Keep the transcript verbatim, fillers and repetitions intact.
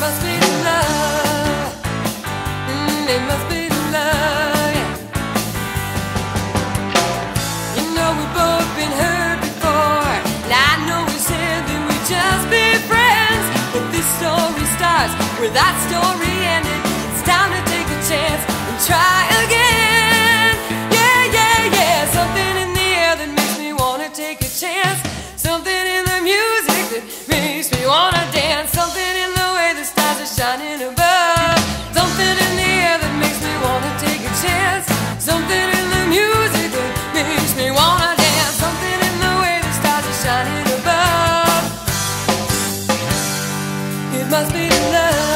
must be the love. Mm, it must be the love, yeah. You know we've both been hurt before, and I know we said that we'd just be friends. But this story starts where that story ended. It's time to take a chance and try again. Yeah, yeah, yeah. Something in the air that makes me want to take a chance. Something in the music that makes me want to dance. Something in the way the stars are shining above. Something in the air that makes me want to take a chance. Something in the music that makes me want to dance. Something in the way the stars are shining above. It must be love.